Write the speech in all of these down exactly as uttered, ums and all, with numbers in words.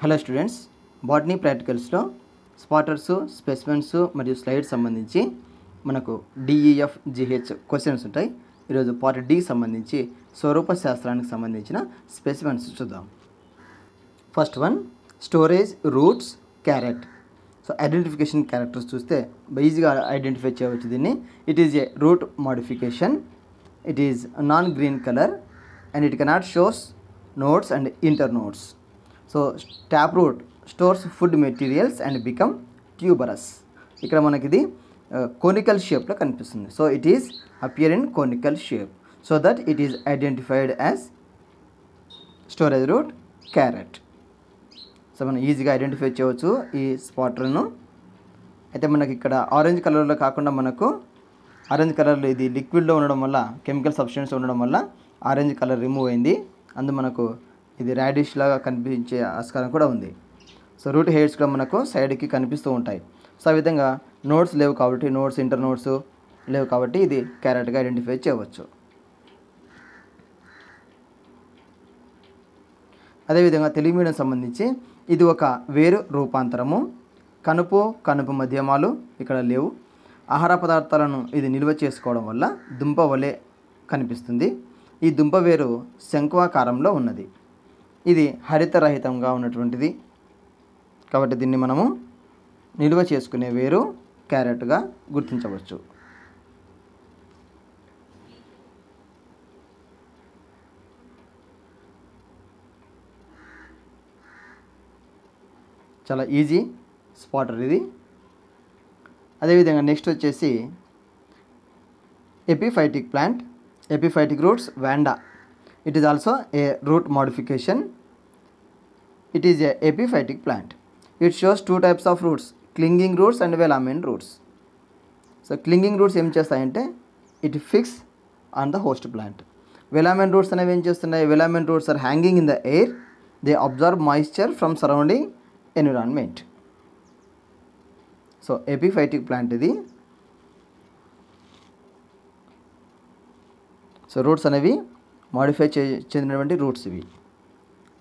Hello students, botany practicals లో spotters, specimens మరియు slide సంబంధించి మనకు డిఈఎఫ్ జిహెచ్ క్వశ్చన్స్ ఉంటాయి. ఈ రోజు పార్ట్ డి సంబంధించి స్వరూప శాస్త్రానికి సంబంధించిన స్పెసిమెన్స్ చూద్దాం. First one storage roots carrot. So identification characters చూస్తే ఈజీగా ఐడెంటిఫై చేయవచ్చు దీన్ని. It is a root modification, it is non green colour and it cannot shows notes and inter notes. So tap root stores food materials and become tuberous. ఇక్కడ మనకి ఇది conical షేప్లో కనిపిస్తుంది. So it is appear in conical shape so that it is identified as storage root carrot. So మనం ఈజీగా identify చేయవచ్చు ఈ స్పాటర్ను. అయితే మనకి ఇక్కడ ఆరెంజ్ కలర్లో కాకుండా మనకు ఆరెంజ్ కలర్లో ఇది లిక్విడ్లో ఉండడం వల్ల, కెమికల్ సబ్స్టెన్స్ ఉండడం వల్ల ఆరెంజ్ కలర్ రిమూవ్ అయింది. అందు మనకు ఇది రాడిష్ లాగా కనిపించే ఆస్కారం కూడా ఉంది. సో రూట్ హెడ్స్ కూడా మనకు సైడ్కి కనిపిస్తూ ఉంటాయి. సో ఆ విధంగా నోట్స్ లేవు కాబట్టి, నోట్స్ ఇంటర్ నోట్స్ లేవు కాబట్టి ఇది క్యారెట్గా ఐడెంటిఫై చేయవచ్చు. అదేవిధంగా తెలుగు మీడియం సంబంధించి ఇది ఒక వేరు రూపాంతరము. కనుపు కనుపు మధ్యమాలు ఇక్కడ లేవు. ఆహార పదార్థాలను ఇది నిల్వ చేసుకోవడం వల్ల దుంప వలె కనిపిస్తుంది. ఈ దుంప వేరు శంకువాకారంలో ఉన్నది. ఇది హరితరహితంగా ఉన్నటువంటిది కాబట్టి దీన్ని మనము నిల్వ చేసుకునే వేరు క్యారెట్గా గుర్తించవచ్చు. చాలా ఈజీ స్పాటర్ ఇది. అదేవిధంగా నెక్స్ట్ వచ్చేసి epiphytic plant, epiphytic roots Wanda. It is also a root modification. It is a epiphytic plant. It shows two types of roots, clinging roots and velamen roots. So clinging roots em chestayante it fix on the host plant. Velamen roots anave em chestunayi, velamen roots are hanging in the air, they absorb moisture from surrounding environment. So epiphytic plant idi. So roots anavi modify చే చెందినటువంటి roots ఇవి.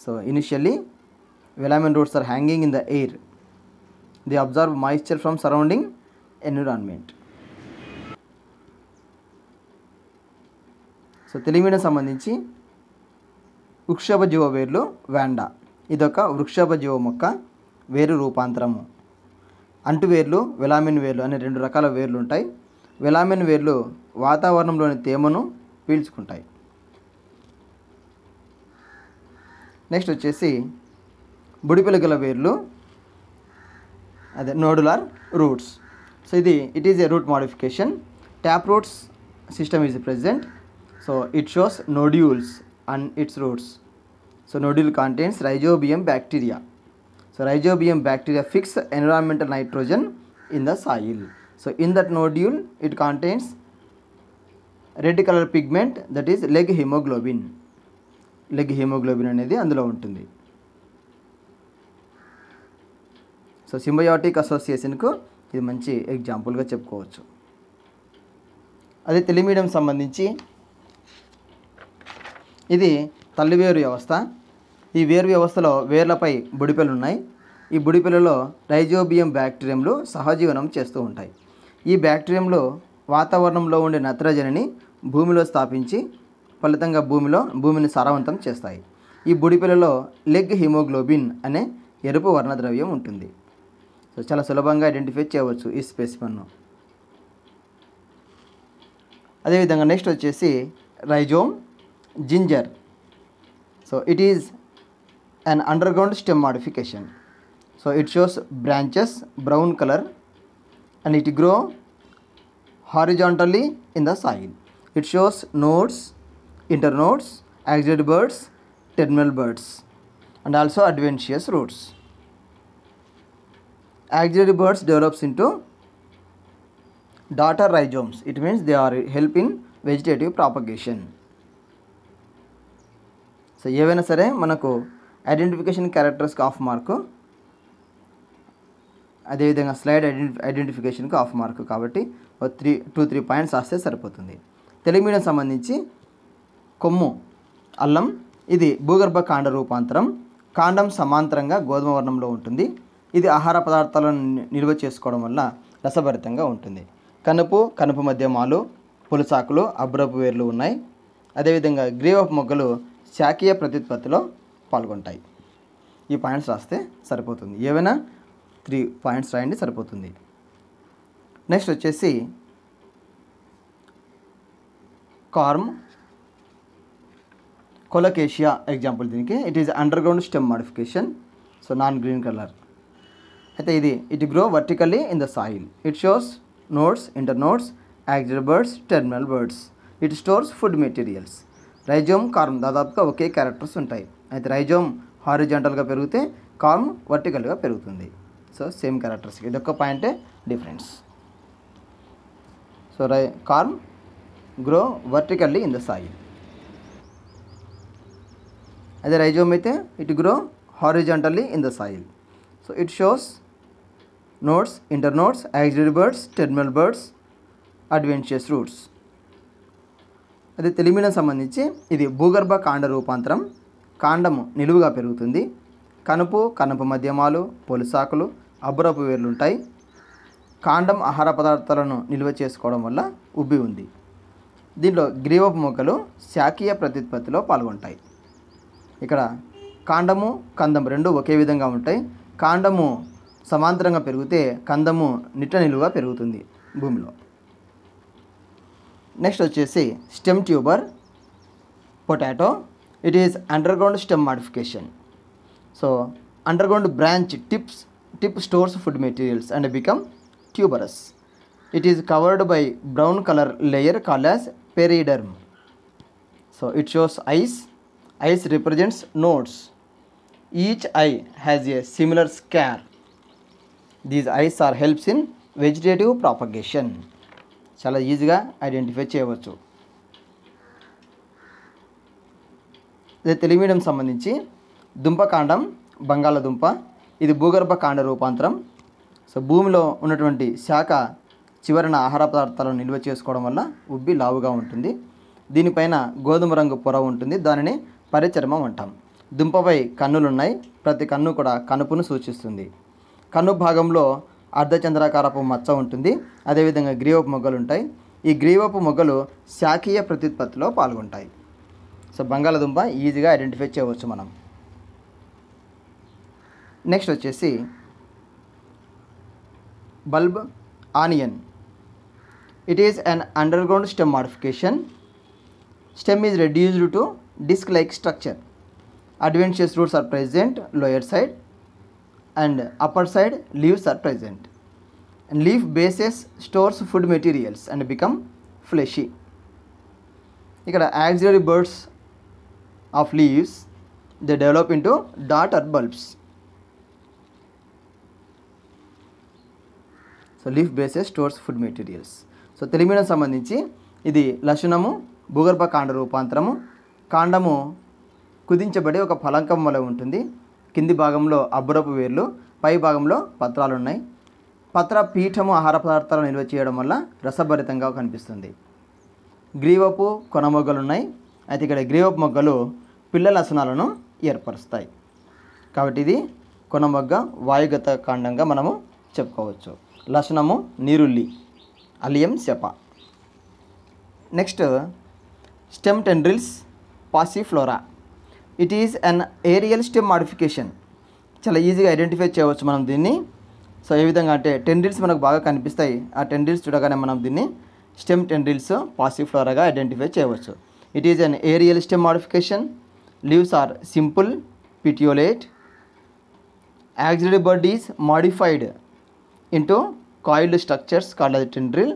So initially velamen roots are hanging in the air, the observe moisture from surrounding environment. So Telugu medium సంబంధించి వృక్షభ జీవ వేర్లు Wanda. ఇదొక వృక్షభ జీవ మొక్క వేరు రూపాంతరము. అంటు వేర్లు, వెలామెన్ వేర్లు అనే రెండు రకాల వేర్లు ఉంటాయి. వెలామెన్ వేర్లు వాతావరణంలోని తేమను పీల్చుకుంటాయి. నెక్స్ట్ వచ్చేసి బుడిపెలుకల వేర్లు, అదే నోడులార్ రూట్స్. సో ఇది it is a root modification. Tap roots system is present. So it shows nodules and its roots. So nodule contains rhizobium bacteria. So rhizobium bacteria fix environmental nitrogen in the soil. So in that nodule it contains red colour pigment that is leg haemoglobin. Leg haemoglobin అనేది అందులో ఉంటుంది. So symbiotic అసోసియేషన్కు ఇది మంచి ఎగ్జాంపుల్గా చెప్పుకోవచ్చు. అదే Telugu medium సంబంధించి ఇది తల్లివేరు వ్యవస్థ. ఈ వేరు వ్యవస్థలో వేర్లపై బుడిపెలు ఉన్నాయి. ఈ బుడిపెలలో రైజోబియం బ్యాక్టీరియంలు సహజీవనం చేస్తూ ఉంటాయి. ఈ బ్యాక్టీరియంలు వాతావరణంలో ఉండే నత్రజనిని భూమిలో స్థాపించి ఫలితంగా భూమిలో భూమిని సారవంతం చేస్తాయి. ఈ బుడిపెలలో లెగ్ హిమోగ్లోబిన్ అనే ఎరుపు వర్ణద్రవ్యం ఉంటుంది. సో చాలా సులభంగా ఐడెంటిఫై చేయవచ్చు ఈ స్పెసిమెన్ను. అదేవిధంగా నెక్స్ట్ వచ్చేసి rhizome ginger. So it is an underground stem modification. So it shows branches brown colour and it grow horizontally in the soil. It shows nodes, inter nodes, axillary buds, terminal buds and also adventitious roots. Axillary buds develops into daughter rhizomes. It means they are help in vegetative propagation. So ఏవైనా సరే మనకు identification characters half mark. అదే విధంగా slide identification కు half mark కాబట్టి మూడు మూడు points ఆస్తే సరిపోతుంది. తెలుగు మీడియం సంబంధించి కొమ్ము అల్లం ఇది భూగర్భ కాండ రూపాంతరం, కాండం సమాంతరంగా గోధుమ వర్ణంలో ఉంటుంది. ఇది ఆహార పదార్థాలను నిల్వ చేసుకోవడం వల్ల రసభరితంగా ఉంటుంది. కనుపు కనుపు మధ్యమాలు పులుసాకులు అబ్రపు వేర్లు ఉన్నాయి. అదేవిధంగా గ్రీవప్ మొగ్గలు శాఖీయ ప్రత్యుత్పత్తిలో పాల్గొంటాయి. ఈ పాయింట్స్ రాస్తే సరిపోతుంది, ఏవైనా త్రీ పాయింట్స్ రాయండి సరిపోతుంది. నెక్స్ట్ వచ్చేసి కార్మ్ కొలకేషియా ఎగ్జాంపుల్ దీనికి. It is underground stem modification, so non green colour. అయితే ఇది it grow vertically in the soil, it shows nodes inter nodes axil buds terminal buds, it stores food materials. Rhizome corm దాదాపుగా ఒకే characters ఉంటాయి. అయితే rhizome హారిజాంటల్గా పెరిగితే కార్మ్ వర్టికల్గా పెరుగుతుంది. So same characters, ఇదొక పాయింటే డిఫరెన్స్. సో రై corm grow vertically in the soil, అదే రైజోమ్ అయితే it grow horizontally in the soil. So it shows nodes inter nodes axil buds terminal buds adventitious roots. అదే తెలిమిడం సంబంధించి ఇది భూగర్భ కాండ రూపాంతరం, కాండము నిలువుగా పెరుగుతుంది. కనుపు కనుపు మధ్యమాలు పొలుసాకులు అబ్బురపు వేర్లుంటాయి. కాండం ఆహార పదార్థాలను నిల్వ చేసుకోవడం వల్ల ఉబ్బి ఉంది. దీంట్లో గ్రీవపు మొక్కలు శాఖీయ ప్రత్యుత్పత్తిలో పాల్గొంటాయి. ఇక్కడ కాండము కందం రెండు ఒకే విధంగా ఉంటాయి. కాండము సమాంతరంగా పెరిగితే కందము నిట్ట నిలువుగా పెరుగుతుంది భూమిలో. నెక్స్ట్ వచ్చేసి stem tuber potato. It is underground stem modification. So underground branch tips tip stores food materials and become tuberous. It is covered by brown colour layer called as periderm. So it shows eyes, eyes represents nodes. Each eye has a similar scar. These eyes are helps in vegetative propagation. చాలా ఈజీగా identify చేయవచ్చు. అదే Telugu medium సంబంధించి దుంపకాండం బంగాళదుంప. ఇది భూగర్భ కాండ రూపాంతరం. సో భూమిలో ఉన్నటువంటి శాఖ చివరన ఆహార పదార్థాలను నిల్వ చేసుకోవడం వల్ల ఉబ్బి లావుగా ఉంటుంది. దీనిపైన గోధుమ రంగు పొర ఉంటుంది, దానిని పరిచర్మం అంటాం. దుంపపై కన్నులున్నాయి, ప్రతి కన్ను కూడా కనుపును సూచిస్తుంది. కన్ను భాగంలో అర్ధచంద్రాకారపు మచ్చ ఉంటుంది. అదేవిధంగా గ్రీవపు మొగ్గలు ఉంటాయి. ఈ గ్రీవపు మొగ్గలు శాఖీయ ప్రత్యుత్పత్తిలో పాల్గొంటాయి. సో బంగాళదుంప ఈజీగా ఐడెంటిఫై చేయవచ్చు మనం. నెక్స్ట్ వచ్చేసి bulb onion. It is an underground stem modification. Stem is reduced to disc like structure. Adventitious roots are present lower side and upper side leaves are present, and leaf bases stores food materials and become fleshy. ikkada axillary buds of leaves, they develop into dot or bulbs. so leaf bases stores food materials. so telimina sambandhinchi idi lashanamu bhugarbha kaanda rupantaramu. kaandamu kudinchabadi oka phalankam vale untundi. కింది భాగంలో అబ్బురపు వేర్లు, పై భాగంలో పత్రాలు ఉన్నాయి. పత్ర పీఠము ఆహార పదార్థాలను నిల్వ చేయడం వల్ల రసభరితంగా కనిపిస్తుంది. గ్రీవపు కొన మొగ్గలు ఉన్నాయి. అయితే ఇక్కడ గ్రీవపు మొగ్గలు పిల్లల లసనాలను ఏర్పరుస్తాయి. కాబట్టి ఇది కొన మొగ్గ వాయుగత కాండంగా మనము చెప్పుకోవచ్చు. లసనము నీరుల్లి allium cepa. Next stem tendrils passiflora. It is an aerial stem modification. చాలా ఈజీగా ఐడెంటిఫై చేయవచ్చు మనం దీన్ని. సో ఏ విధంగా అంటే టెండ్రిల్స్ మనకు బాగా కనిపిస్తాయి. ఆ టెండ్రిల్స్ చూడగానే మనం దీన్ని స్టెమ్ టెండ్రిల్స్ పాసిఫ్లోరాగా ఐడెంటిఫై చేయవచ్చు. It is an aerial stem modification. Leaves are simple petiolate. Axil bud is modified into coiled structures called as tendril.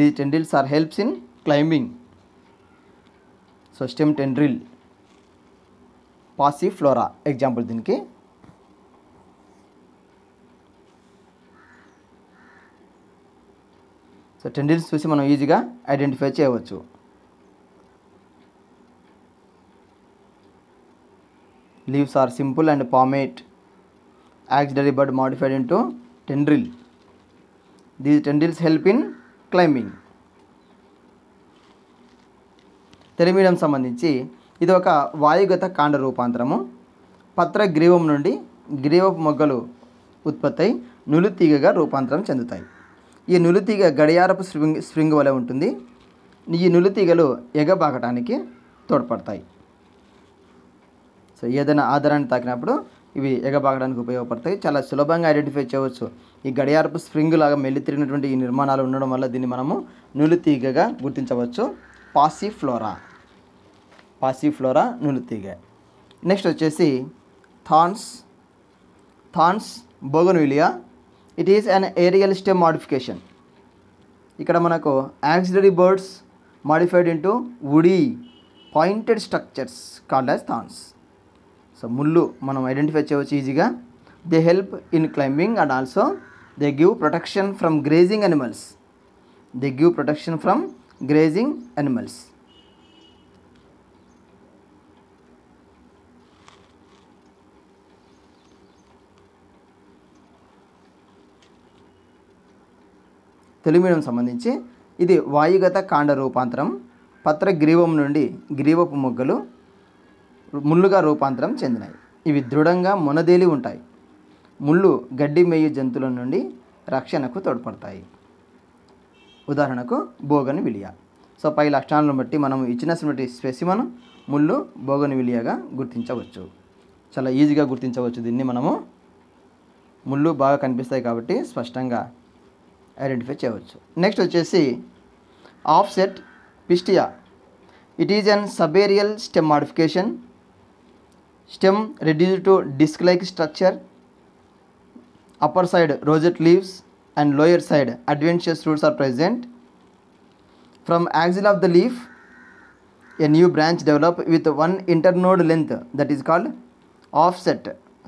The tendrils are helps in climbing. So stem tendril passiflora example దీనికి. So tendrils చూసి మనం ఈజీగా identify చేయవచ్చు. Leaves are simple and palmate. Axillary bud modified into tendril. These tendrils help in climbing. థెలిమిడం సంబంధించి ఇది ఒక వాయుగత కాండ రూపాంతరము. పత్ర గ్రీవం నుండి గ్రీవపు మొగ్గలు ఉత్పత్తి అయి నులితీగగా రూపాంతరం చెందుతాయి. ఈ నులితీగ గడియారపు స్ప్రింగ్ స్ప్రింగ్ వలె ఉంటుంది. ఈ నులితీగలు ఎగబాకటానికి తోడ్పడతాయి. సో ఏదైనా ఆధారాన్ని తాకినప్పుడు ఇవి ఎగబాకడానికి ఉపయోగపడతాయి. చాలా సులభంగా ఐడెంటిఫై చేయవచ్చు. ఈ గడియారపు స్ప్రింగ్ లాగా మెల్లితిరిగినటువంటి ఈ నిర్మాణాలు ఉండడం వల్ల దీన్ని మనము నులితీగగా గుర్తించవచ్చు. పాసిఫ్లోరా పాసిఫ్లోరా నులితీగ. నెక్స్ట్ వచ్చేసి thorns thorns bougainvillea. It is an aerial stem modification. ఇక్కడ మనకు axillary buds modified into woody pointed structures called as thorns. So ముళ్ళు మనం ఐడెంటిఫై చేయవచ్చు ఈజీగా. They help in climbing and also they give protection from grazing animals. They give protection from grazing animals. థెలిమిడం సంబంధించి ఇది వాయుగత కాండ రూపాంతరం. పత్ర గ్రీవం నుండి గ్రీవపు మొగ్గలు ముళ్ళుగా రూపాంతరం చెందినాయి. ఇవి దృఢంగా మొనదేలి ఉంటాయి. ముళ్ళు గడ్డి మేయు జంతువుల నుండి రక్షణకు తోడ్పడతాయి. ఉదాహరణకు బోగన్విలియా. సో పై లక్షణాలను బట్టి మనం ఇచ్చినటువంటి స్పెసిమన్ ముళ్ళు బోగన్విలియాగా గుర్తించవచ్చు. చాలా ఈజీగా గుర్తించవచ్చు. దీన్ని మనము ముళ్ళు బాగా కనిపిస్తాయి కాబట్టి స్పష్టంగా ఐడెంటిఫై చేయవచ్చు. నెక్స్ట్ వచ్చేసి offset Pistia. It is an subaerial stem modification. Stem reduce to disc like structure. Upper side rosette leaves and lower side adventitious roots are present. From axil of the leaf a new branch develop with one internode length that is called offset.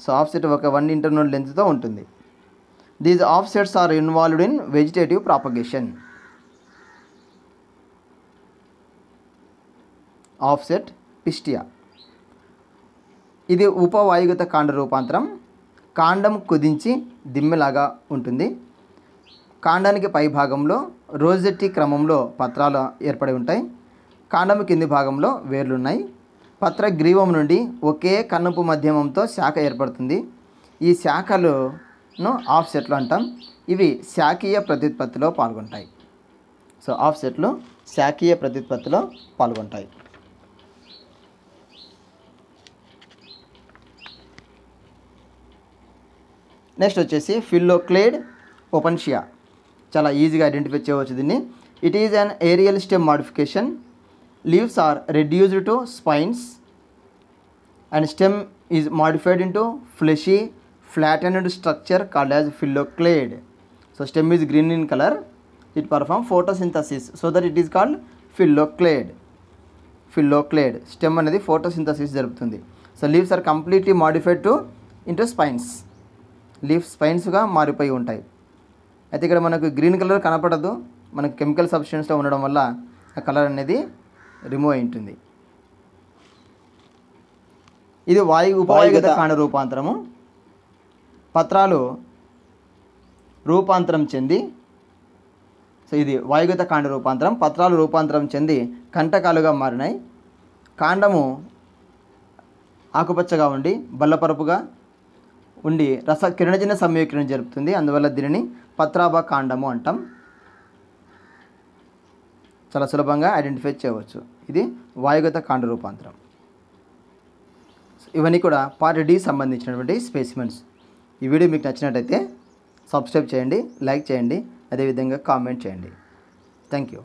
So offset oka one internode length tho untundi. These offsets are involved in vegetative propagation. Offset pistia. ఇది ఉపవాయుగత కాండ రూపాంతరం. కాండం కుదించి దిమ్మెలాగా ఉంటుంది. కాండానికి పై భాగంలో రోజెట్టి క్రమంలో పత్రాలు ఏర్పడి ఉంటాయి. కాండం కింది భాగంలో వేర్లు ఉన్నాయి. పత్ర గ్రీవం నుండి ఒకే కన్నుపు మధ్యమంతో శాఖ ఏర్పడుతుంది. ఈ శాఖలను ఆఫ్సెట్లు అంటాం. ఇవి శాఖీయ ప్రత్యుత్పత్తిలో పాల్గొంటాయి. సో ఆఫ్సెట్లు శాఖీయ ప్రత్యుత్పత్తిలో పాల్గొంటాయి. నెక్స్ట్ వచ్చేసి ఫిల్లోక్లేడ్ ఓపెన్షియా. చాలా ఈజీగా ఐడెంటిఫై చేయవచ్చు దీన్ని. It is an aerial stem modification. Leaves are reduced to spines and stem is modified in to fleshy flattened structure called as phylloclade. So stem is green in colour. It perform photosynthesis so that it is called phylloclade. Phylloclade stem అనేది photosynthesis జరుపుతుంది. So leaves are completely modified to into spines. Leaves స్పైన్స్గా మారిపోయి ఉంటాయి. అయితే ఇక్కడ మనకు green colour కనపడదు. మనకు కెమికల్ సబ్స్టెన్స్లో ఉండడం వల్ల ఆ కలర్ అనేది రిమూవ్ అయి ఉంటుంది. ఇది వాయు ఉపాయుగత కాండ రూపాంతరము. పత్రాలు రూపాంతరం చెంది సో ఇది వాయుగత కాండ రూపాంతరం. పత్రాలు రూపాంతరం చెంది కంటకాలుగా మారినాయి. కాండము ఆకుపచ్చగా ఉండి బల్లపరుపుగా ఉండి రస కిరణజన సంయోగం జరుగుతుంది. అందువల్ల దీనిని పత్రాభ కాండము అంటాం. చాలా సులభంగా ఐడెంటిఫై చేయవచ్చు. ఇది వాయుగత కాండ రూపాంతరం. ఇవన్నీ కూడా పార్ట్ డి సంబంధించినటువంటి స్పెసిమెన్స్. ఈ వీడియో మీకు నచ్చినట్టయితే సబ్స్క్రైబ్ చేయండి, లైక్ చేయండి, అదేవిధంగా కామెంట్ చేయండి. Thank you.